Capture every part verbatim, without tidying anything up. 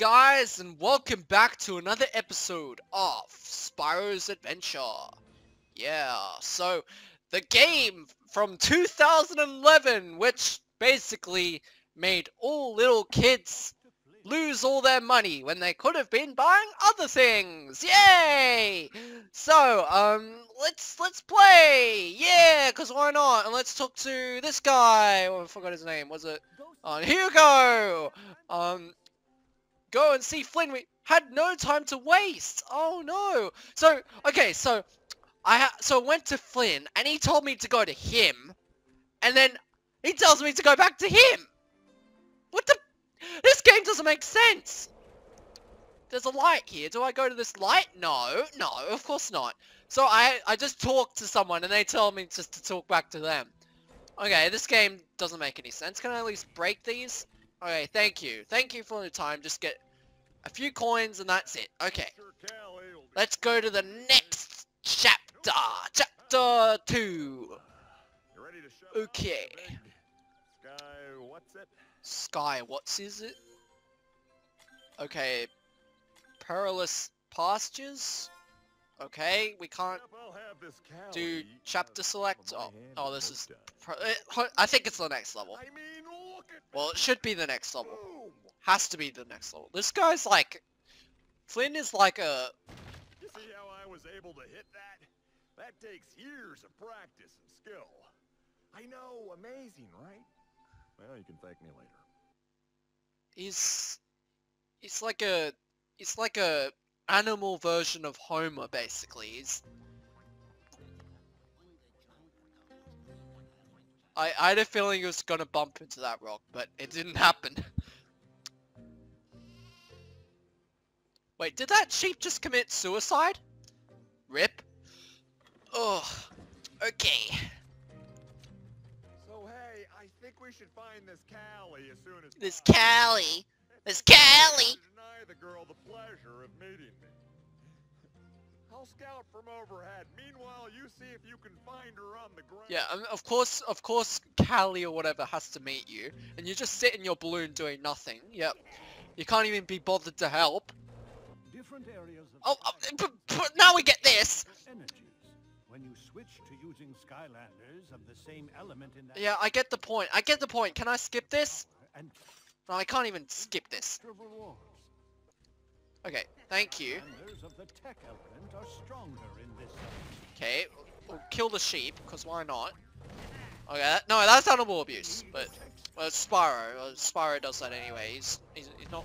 guys, and welcome back to another episode of Spyro's Adventure. Yeah, so the game from two thousand eleven, which basically made all little kids lose all their money when they could have been buying other things. Yay! So, um, let's let's play. Yeah, cause why not? And let's talk to this guy. Oh, I forgot his name. Was it? Uh, Hugo. Um, go and see Flynn. We had no time to waste. Oh no. So okay, so I ha so I went to Flynn and he told me to go to him, and then he tells me to go back to him. What the? This game doesn't make sense! There's a light here. Do I go to this light? No, no, of course not. So I, I just talk to someone and they tell me just to talk back to them. Okay, this game doesn't make any sense. Can I at least break these? Okay, thank you. Thank you for the time. Just get a few coins and that's it. Okay. Let's go to the next chapter. Chapter two. Okay. What's it? Sky, what's is it? Okay, Perilous Pastures. Okay, we can't do chapter select. Oh, oh, this is. I think it's the next level. Well, it should be the next level. Has to be the next level. This guy's like, Flynn is like a. You see how I was able to hit that? That takes years of practice and skill. I know, amazing, right? Well, you can thank me later. He's, he's like a, it's like a animal version of Homer, basically. He's, I, I had a feeling he was gonna bump into that rock, but it didn't happen. Wait, did that sheep just commit suicide? Rip. Oh, okay. We should find this Callie as soon as This Callie! This Callie! Deny the girl the pleasure of meeting me. I'll scout from overhead. Meanwhile, you see if you can find her on the ground. Yeah, and of course, of course, Callie or whatever has to meet you. And you just sit in your balloon doing nothing. Yep. You can't even be bothered to help. Different areas of oh, oh but, but now we get this! Energy. When you switch to using Skylanders of the same element in that... Yeah, I get the point. I get the point. Can I skip this? No, I can't even skip this. Okay, thank you. Okay, we'll kill the sheep, because why not? Okay, that, no, that's animal abuse, but... Well, it's Spyro. Well, Spyro does that anyway. He's, he's, he's not...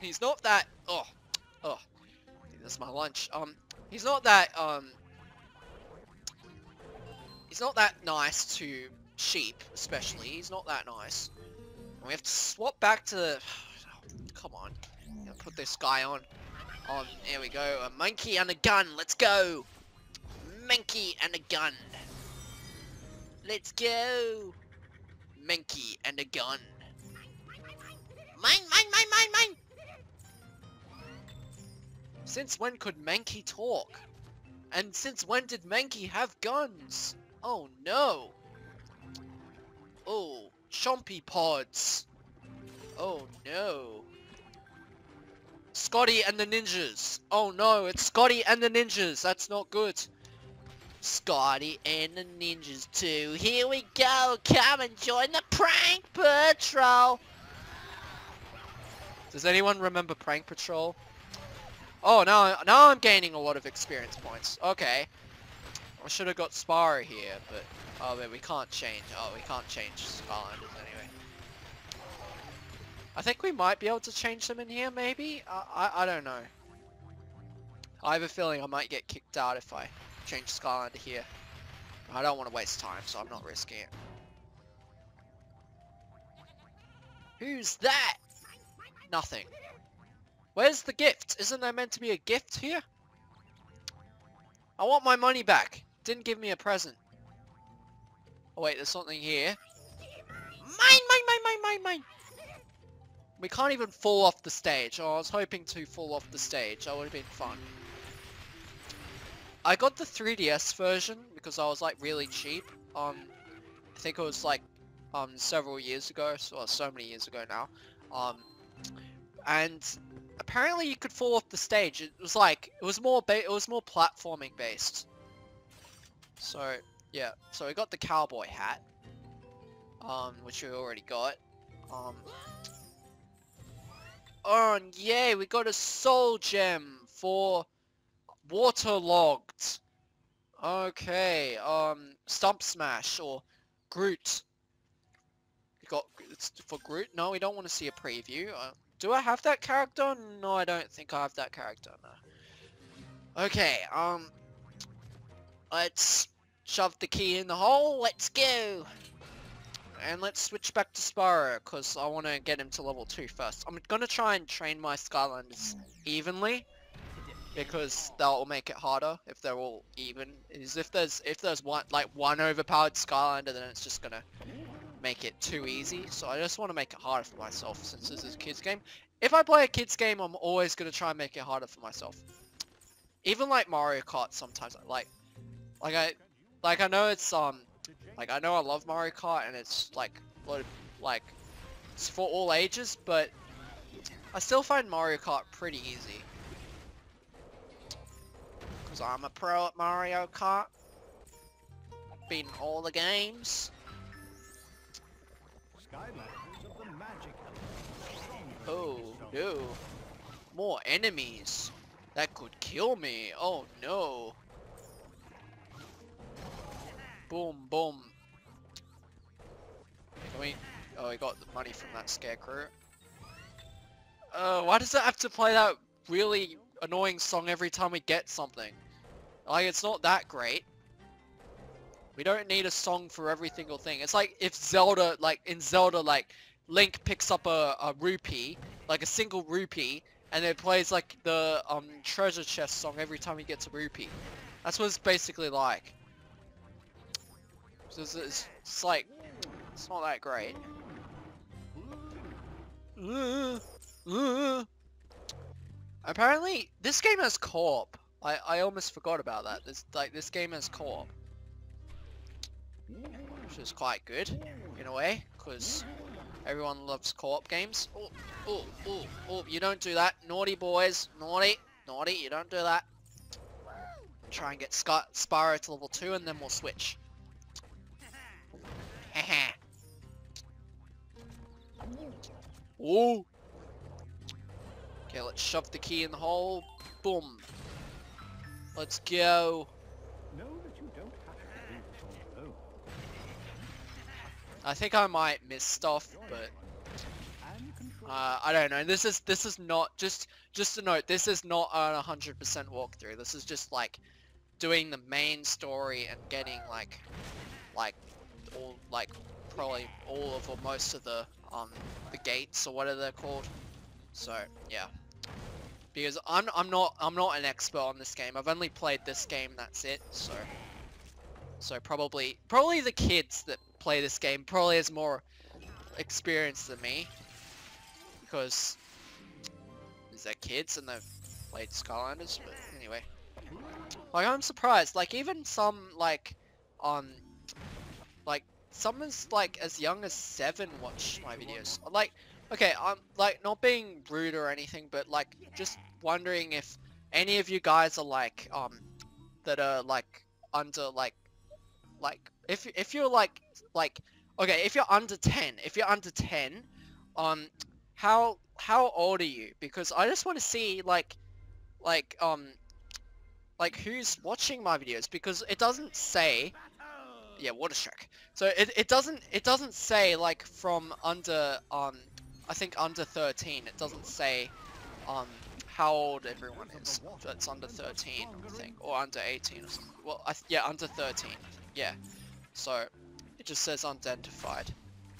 He's not that... Oh, oh. That's my lunch. Um, he's not that, um... He's not that nice to sheep, especially. He's not that nice. And we have to swap back to the... Come on. I'm gonna put this guy on. On, there we go. A monkey and a gun. Let's go. Monkey and a gun. Let's go. Monkey and a gun. Mine, mine, mine, mine, mine. Since when could Mankey talk? And since when did Mankey have guns? Oh no! Oh, chompy pods! Oh no! Scotty and the ninjas! Oh no, it's Scotty and the ninjas! That's not good! Scotty and the ninjas too! Here we go! Come and join the Prank Patrol! Does anyone remember Prank Patrol? Oh, now, now I'm gaining a lot of experience points. Okay. I should have got Sparrow here, but... Oh, but we can't change. Oh, we can't change Skylanders anyway. I think we might be able to change them in here, maybe? I, I, I don't know. I have a feeling I might get kicked out if I change Skylander here. I don't want to waste time, so I'm not risking it. Who's that? Nothing. Where's the gift? Isn't there meant to be a gift here? I want my money back. Didn't give me a present. Oh wait, there's something here. Mine, mine, mine, mine, mine, mine! We can't even fall off the stage. Oh, I was hoping to fall off the stage. That would have been fun. I got the three D S version because I was like really cheap. Um, I think it was like um several years ago, so, well, so many years ago now. Um, and apparently you could fall off the stage. It was like it was more ba it was more platforming based. So yeah, so we got the cowboy hat, um, which we already got. Um, oh and yay, we got a soul gem for Waterlogged. Okay, um, Stump Smash or Groot. You got it's for Groot. No, we don't want to see a preview. Uh, do I have that character? No, I don't think I have that character. No. Okay, um, let's shove the key in the hole. Let's go, and let's switch back to Spyro because I want to get him to level two first. I'm gonna try and train my Skylanders evenly, because that will make it harder if they're all even. Is if there's if there's one like one overpowered Skylander, then it's just gonna make it too easy. So I just want to make it harder for myself since this is a kids game. If I play a kids game, I'm always gonna try and make it harder for myself. Even like Mario Kart sometimes, like like I like I know it's um like I know I love Mario Kart and it's like a lot of, like it's for all ages, but I still find Mario Kart pretty easy. Because I'm a pro at Mario Kart. I've been in all the games. Oh no. More enemies. That could kill me. Oh no. Boom boom. Can we... Oh, I got the money from that scarecrow. Oh, uh, why does it have to play that really annoying song every time we get something? Like, it's not that great. We don't need a song for every single thing. It's like if Zelda, like in Zelda, like Link picks up a, a rupee, like a single rupee, and it plays like the um treasure chest song every time he gets a rupee. That's what it's basically like. So it's, it's, it's like it's not that great. uh, uh. Apparently, this game has co-op. I, I almost forgot about that. This like this game has co-op, which is quite good in a way, because everyone loves co-op games. Oh, oh, oh, oh! You don't do that, naughty boys, naughty, naughty. You don't do that. Try and get Sc- Spyro to level two, and then we'll switch. Haha. Oh. Okay, let's shove the key in the hole. Boom. Let's go. Know that you don't have to leave. I think I might miss stuff, but uh, I don't know. This is this is not just just a note. This is not a hundred percent walkthrough. This is just like doing the main story and getting like like all like probably all of or most of the um the gates or whatever they're called. So yeah. Because I'm I'm not I'm not an expert on this game. I've only played this game. That's it. So, so probably probably the kids that play this game probably has more experience than me, because they're kids and they've played Skylanders. But anyway, like I'm surprised. Like even some like um like someone's like as young as seven watch my videos. Like. Okay, I'm like not being rude or anything, but like just wondering if any of you guys are like um that are like under like like if if you're like like okay if you're under ten if you're under ten um how how old are you? Because I just want to see like like um like who's watching my videos, because it doesn't say. Yeah, water shark. So it it doesn't it doesn't say like from under um. I think under thirteen, it doesn't say um, how old everyone is that's under thirteen, I think, or under eighteen or something. Well, I th yeah, under thirteen, yeah. So, it just says unidentified.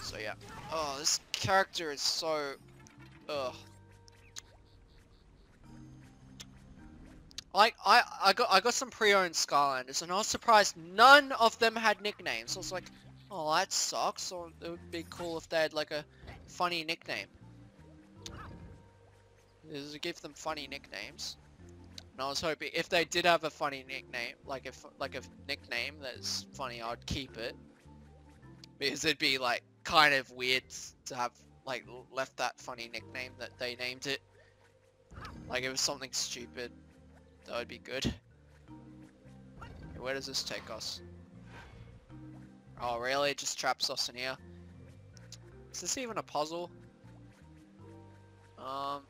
So yeah. Oh, this character is so... Ugh. Like, I, I, got, I got some pre-owned Skylanders, and I was surprised none of them had nicknames. I was like, oh, that sucks, or it would be cool if they had like a... funny nickname. Is give them funny nicknames, and I was hoping if they did have a funny nickname, like if like a nickname that's funny, I'd keep it, because it'd be like kind of weird to have like left that funny nickname that they named it. Like it was something stupid. That would be good. Where does this take us? Oh really? It just traps us in here. Is this even a puzzle? Um.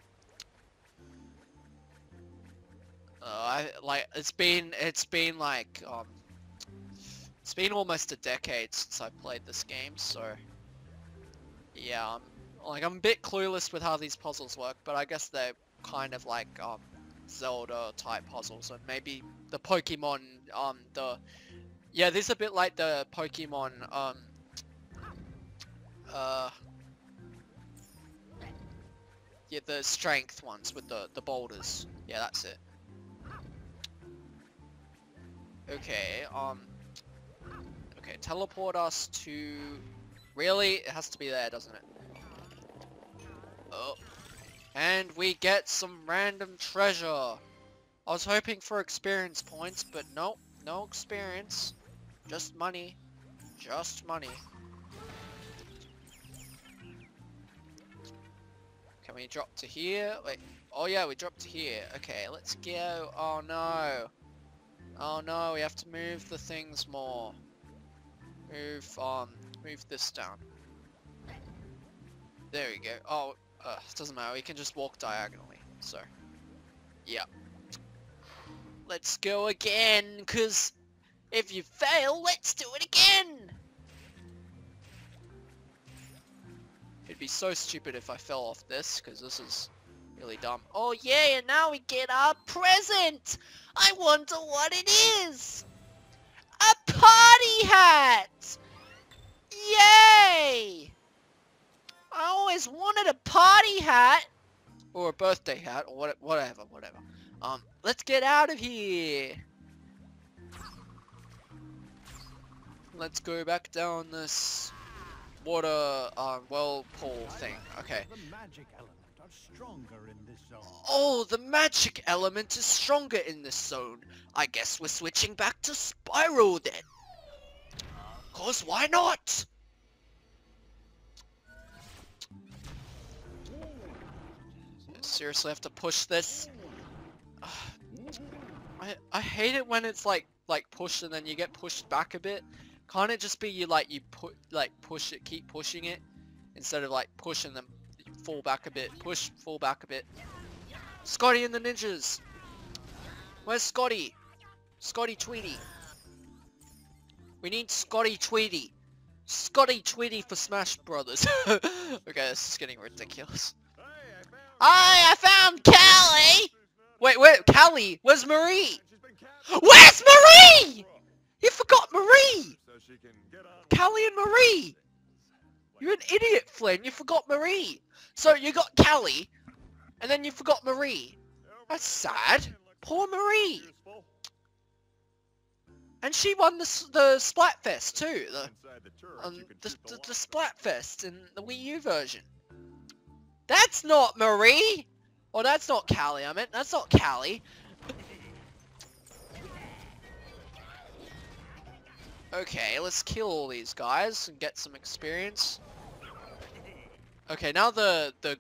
Uh, I like it's been it's been like um. It's been almost a decade since I played this game, so yeah, I'm like I'm a bit clueless with how these puzzles work, but I guess they're kind of like um Zelda type puzzles, and maybe the Pokemon um the yeah this is a bit like the Pokemon um uh yeah the strength ones with the the boulders. Yeah, that's it. Okay, um. Okay, teleport us to... Really? It has to be there, doesn't it? Oh. And we get some random treasure. I was hoping for experience points, but nope. No experience. Just money. Just money. Can we drop to here? Wait. Oh yeah, we dropped to here. Okay, let's go. Oh no. Oh no, we have to move the things more. Move, um, move this down. There we go. Oh, uh, it doesn't matter, we can just walk diagonally, so. Yeah. Let's go again, cause if you fail, let's do it again! It'd be so stupid if I fell off this, cause this is really dumb. Oh yeah, and now we get our present! I wonder what it is! A party hat! Yay! I always wanted a party hat! Or a birthday hat, or what, whatever, whatever. Um, let's get out of here! Let's go back down this water, uh, whirlpool thing. Okay. Stronger in this zone. Oh, the magic element is stronger in this zone. I guess we're switching back to Spyro then. Cause why not? Seriously, I have to push this. I I hate it when it's like like pushed and then you get pushed back a bit. Can't it just be you like you put like push it, keep pushing it, instead of like pushing them? Fall back a bit. Push. Fall back a bit. Scotty and the ninjas. Where's Scotty? Scotty Tweety. We need Scotty Tweety. Scotty Tweety for Smash Brothers. Okay, this is getting ridiculous. Hey, I found, I, I found Callie. Wait, where? Callie? Where's Marie? Where's Marie? You forgot Marie. Callie and Marie. You're an idiot, Flynn. You forgot Marie. So you got Callie, and then you forgot Marie. That's sad. Poor Marie. And she won the the Splatfest too. The um, the, the, the Splatfest in the Wii U version. That's not Marie. Or that's not Callie. I meant that's not Callie. Okay, let's kill all these guys and get some experience. Okay, now the the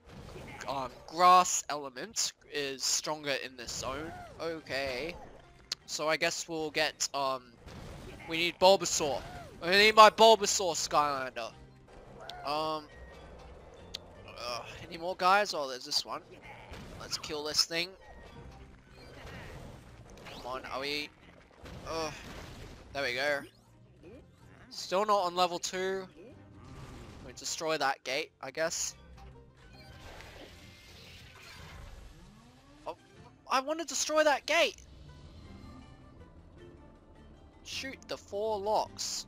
um, grass element is stronger in this zone. Okay, so I guess we'll get um we need Bulbasaur. I need my Bulbasaur Skylander. Um, uh, any more guys? Oh, there's this one. Let's kill this thing. Come on, are we? Oh, there we go. Still not on level two. We destroy that gate, I guess. Oh, I want to destroy that gate. Shoot, the four locks.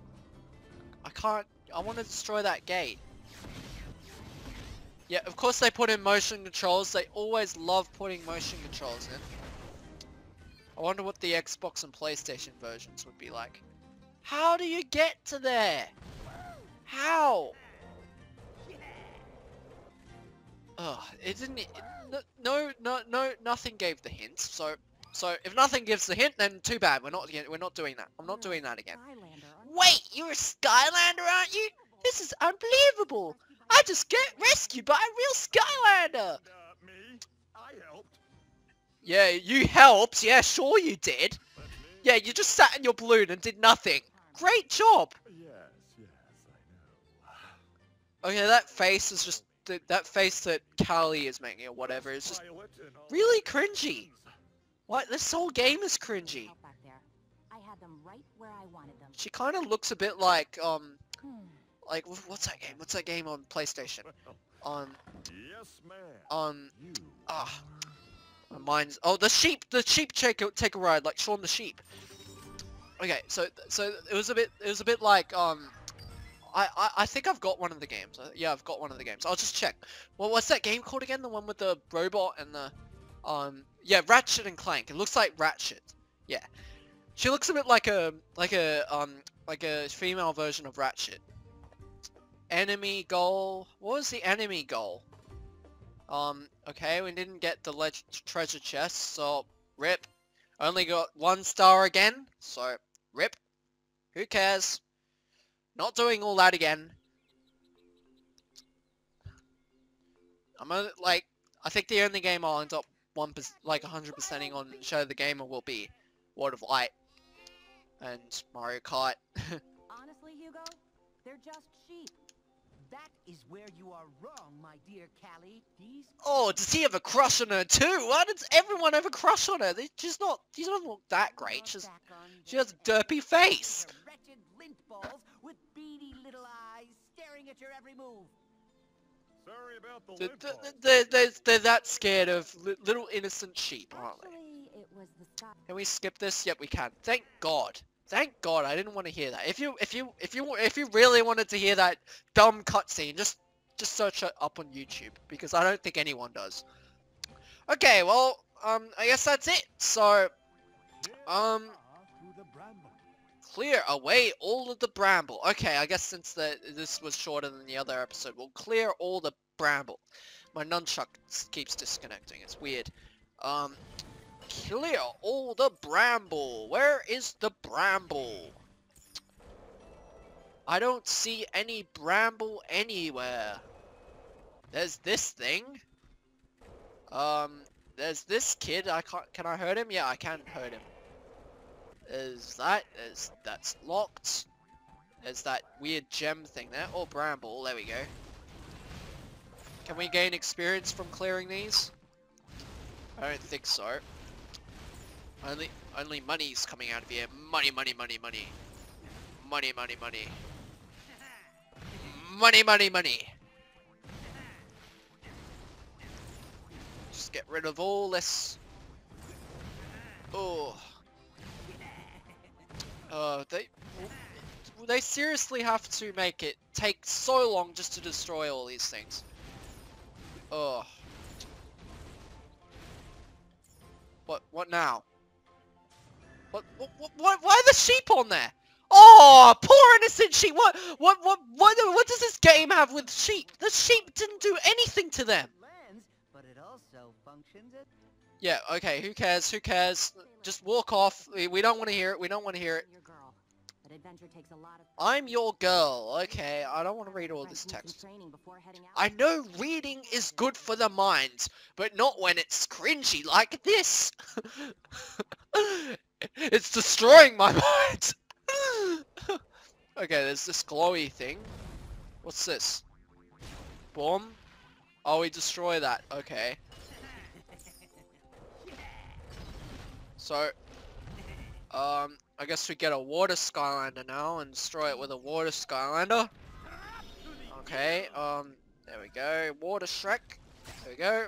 I can't. I want to destroy that gate. Yeah, of course they put in motion controls. They always love putting motion controls in. I wonder what the Xbox and PlayStation versions would be like. How do you get to there? How? Ugh, it didn't. It, no, no, no, nothing gave the hint. So, so if nothing gives the hint, then too bad. We're not, we're not doing that. I'm not doing that again. Wait, you're a Skylander, aren't you? This is unbelievable. I just get rescued by a real Skylander! Uh, me? I helped. Yeah, you helped. Yeah, sure you did. Yeah, you just sat in your balloon and did nothing. Great job! Yes, yes, I know. Okay, that face is just... Th that face that Callie is making or whatever is just really cringy. What? This whole game is cringy. She kind of looks a bit like, um... Like, what's that game? What's that game on PlayStation? On... Yes, man. On... Ah. Oh, my mind's... Oh, the sheep! The sheep take a, take a ride, like Shaun the Sheep. Okay, so so it was a bit it was a bit like um, I, I I think I've got one of the games. Yeah, I've got one of the games. I'll just check. Well, what's that game called again? The one with the robot and the um yeah, Ratchet and Clank. It looks like Ratchet. Yeah, she looks a bit like a like a um like a female version of Ratchet. Enemy goal. What was the enemy goal? Um. Okay, we didn't get the leg treasure chest. So rip. Only got one star again, so rip. Who cares? Not doing all that again. I'm only, like, I think the only game I'll end up one like one hundred percenting on Shadow the Gamer will be World of Light and Mario Kart. Honestly, Hugo, they're just sheep. That is where you are wrong, my dear Callie. These... Oh, does he have a crush on her too? Why does everyone have a crush on her? They, she's not. She doesn't look that great. She's, she has a derpy face. Wretched lint balls with beady little eyes staring at your every move. Sorry about the lint balls. They're, they're, they're that scared of li little innocent sheep, aren't they? Actually, it was the sky. Can we skip this? Yep, we can. Thank God. Thank God I didn't want to hear that. If you if you if you if you really wanted to hear that dumb cutscene, just just search it up on YouTube because I don't think anyone does. Okay, well, um, I guess that's it. So, um, clear away all of the bramble. Okay, I guess since the this was shorter than the other episode, we'll clear all the bramble. My nunchuck keeps disconnecting. It's weird. Um. Clear all the bramble. Where is the bramble? I don't see any bramble anywhere. There's this thing. Um, there's this kid. I can't. Can I hurt him? Yeah, I can hurt him. Is that? Is that's locked? There's that weird gem thing there. Oh, bramble. There we go. Can we gain experience from clearing these? I don't think so. Only, only money's coming out of here. Money, money, money, money. Money, money, money. Money, money, money. Just get rid of all this. Oh. Uh, they, they seriously have to make it take so long just to destroy all these things. Oh. What, what now? What, what, what, why are the sheep on there? Oh, poor innocent sheep. What, what, what, what, what does this game have with sheep? The sheep didn't do anything to them. But it also functions it. Yeah, okay, who cares, who cares? Just walk off. We don't want to hear it, we don't want to hear it. I'm your girl. Okay, I don't want to read all this text. I know reading is good for the mind, but not when it's cringy like this. It's destroying my mind! Okay, there's this glowy thing. What's this? Bomb? Oh, we destroy that. Okay. So, um, I guess we get a water Skylander now and destroy it with a water Skylander. Okay, um, there we go. Water Shrek. There we go.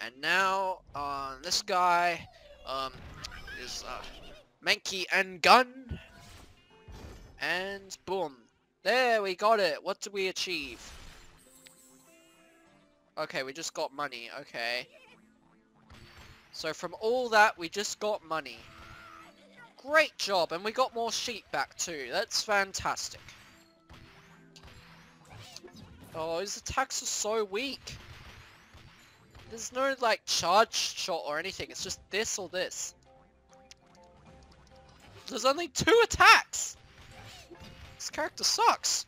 And now, uh, this guy, um... is uh, Mankey and gun and boom, there we got it. What do we achieve? Okay, we just got money. Okay, so from all that we just got money. Great job. And we got more sheep back too. That's fantastic. Oh, his attacks are so weak. There's no like charge shot or anything. It's just this or this. There's only two attacks! This character sucks!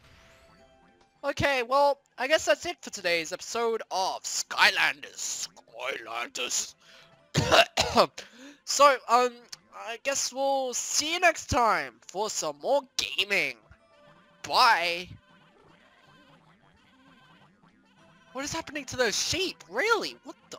Okay, well, I guess that's it for today's episode of Skylanders. Skylanders. So, um, I guess we'll see you next time for some more gaming. Bye. What is happening to those sheep? Really? What the?